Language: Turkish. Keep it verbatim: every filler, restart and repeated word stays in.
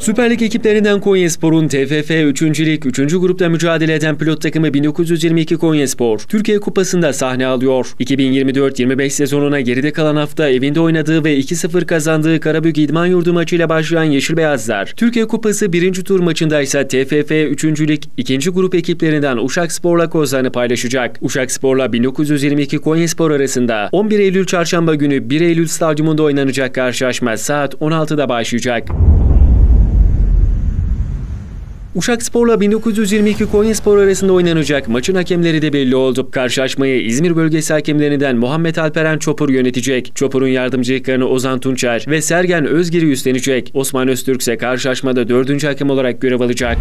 Süper Lig ekiplerinden Konyaspor'un T F F üçüncü Lig üçüncü grupta mücadele eden pilot takımı bin dokuz yüz yirmi iki Konyaspor, Türkiye Kupası'nda sahne alıyor. iki bin yirmi dört yirmi beş sezonuna geride kalan hafta evinde oynadığı ve iki sıfır kazandığı Karabük İdman Yurdu maçıyla başlayan Yeşil Beyazlar, Türkiye Kupası birinci tur maçında ise T F F üçüncü Lig ikinci grup ekiplerinden Uşakspor'la kozlarını paylaşacak. Uşakspor'la bin dokuz yüz yirmi iki Konyaspor arasında on bir Eylül Çarşamba günü bir Eylül Stadyumunda oynanacak karşılaşma saat on altıda başlayacak. Uşakspor'la bin dokuz yüz yirmi iki Konyaspor arasında oynanacak maçın hakemleri de belli oldu. Karşılaşmayı İzmir bölgesi hakemlerinden Muhammet Alperen Çopur yönetecek. Çopur'un yardımcı hakemleri Ozan Tunçer ve Sergen Özgiri üstlenecek. Osman Öztürk ise karşılaşmada dördüncü hakem olarak görev alacak.